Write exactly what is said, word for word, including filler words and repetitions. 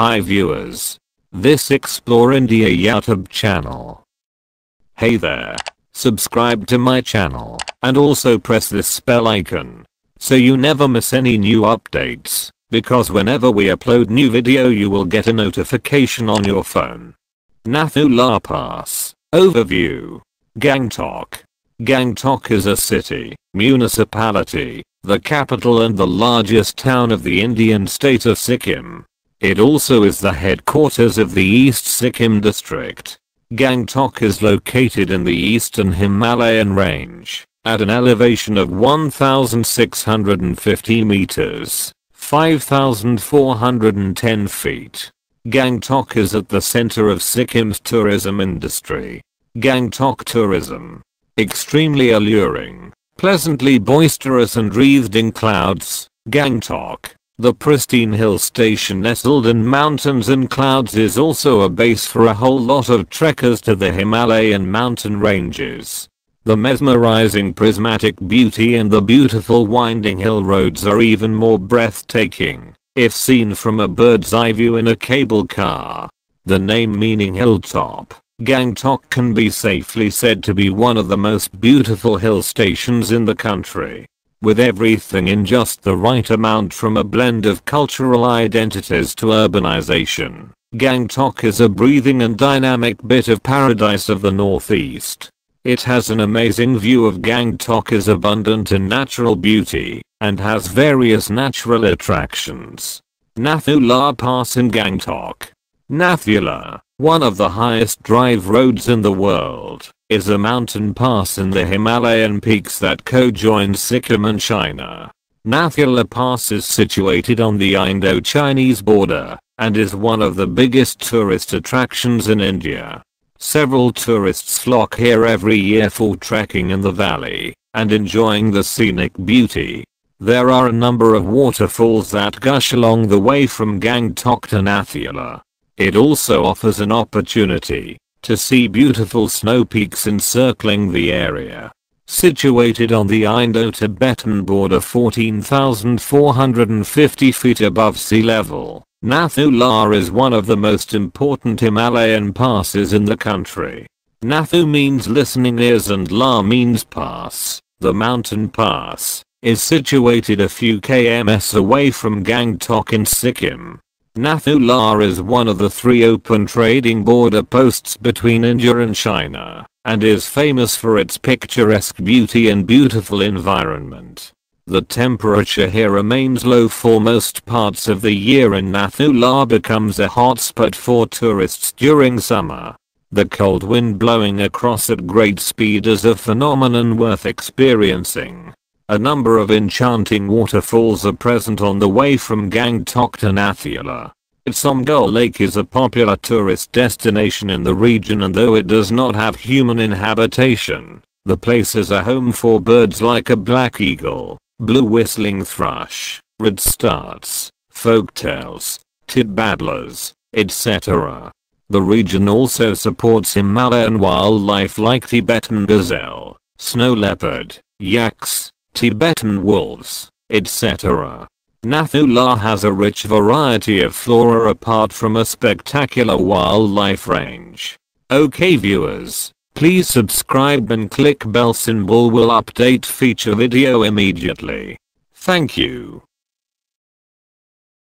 Hi viewers. This Explore India YouTube channel. Hey there. Subscribe to my channel and also press this bell icon so you never miss any new updates, because whenever we upload new video you will get a notification on your phone. Nathu La Pass. Overview. Gangtok. Gangtok is a city, municipality, the capital and the largest town of the Indian state of Sikkim. It also is the headquarters of the East Sikkim District. Gangtok is located in the Eastern Himalayan Range, at an elevation of one thousand six hundred fifty meters, five thousand four hundred ten feet. Gangtok is at the center of Sikkim's tourism industry. Gangtok tourism. Extremely alluring, pleasantly boisterous and wreathed in clouds, Gangtok, the pristine hill station nestled in mountains and clouds, is also a base for a whole lot of trekkers to the Himalayan mountain ranges. The mesmerizing prismatic beauty and the beautiful winding hill roads are even more breathtaking, if seen from a bird's eye view in a cable car. The name meaning hilltop, Gangtok can be safely said to be one of the most beautiful hill stations in the country, with everything in just the right amount, from a blend of cultural identities to urbanization. Gangtok is a breathing and dynamic bit of paradise of the northeast. It has an amazing view of Gangtok, is abundant in natural beauty, and has various natural attractions. Nathu La Pass in Gangtok. Nathu La, one of the highest drive roads in the world, is a mountain pass in the Himalayan peaks that co-join Sikkim and China. Nathu La Pass is situated on the Indo-Chinese border, and is one of the biggest tourist attractions in India. Several tourists flock here every year for trekking in the valley, and enjoying the scenic beauty. There are a number of waterfalls that gush along the way from Gangtok to Nathu La. It also offers an opportunity to see beautiful snow peaks encircling the area. Situated on the Indo-Tibetan border, fourteen thousand four hundred fifty feet above sea level, Nathu La is one of the most important Himalayan passes in the country. Nathu means listening ears and La means pass. The mountain pass is situated a few kilometers away from Gangtok in Sikkim. Nathu La is one of the three open trading border posts between India and China, and is famous for its picturesque beauty and beautiful environment. The temperature here remains low for most parts of the year, and Nathu La becomes a hotspot for tourists during summer. The cold wind blowing across at great speed is a phenomenon worth experiencing. A number of enchanting waterfalls are present on the way from Gangtok to Nathu La. Tsomgo Lake is a popular tourist destination in the region, and though it does not have human inhabitation, the place is a home for birds like a black eagle, blue whistling thrush, red starts, folktales, titbadlers, et cetera. The region also supports Himalayan wildlife like Tibetan gazelle, snow leopard, yaks, Tibetan wolves, et cetera. Nathu La has a rich variety of flora apart from a spectacular wildlife range. Okay viewers, please subscribe and click bell symbol, will update feature video immediately. Thank you.